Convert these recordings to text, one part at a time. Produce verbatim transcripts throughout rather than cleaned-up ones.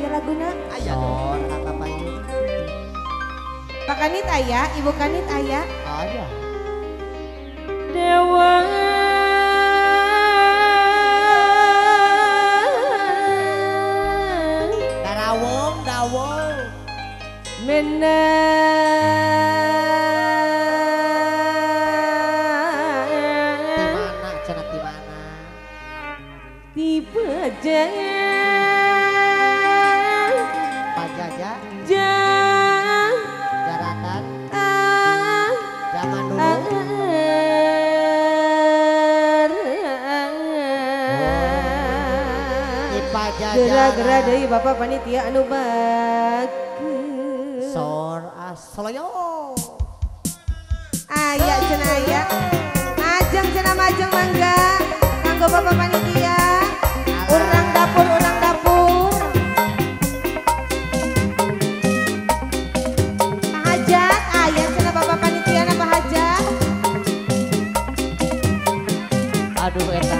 ayah laguna? Ayah dong, apa-apa ini? Pak Kanit ayah, Ibu Kanit ayah? Ayah. Dewa Darawong, Darawong Menang Jangan Pajaja Jangan Jaratan ah, Zaman dulu ah, oh. Gera-gera dari Bapak Panitia anu bagus Sor Asloyo Ayak cena ayak Majeng cena majeng mangga Kanggo Bapak Panitia Urang dapur, urang dapur Pak Hajat, ayah sana Bapak Panitia Pak Hajat Aduh enak ah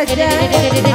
Dede dede dede dede.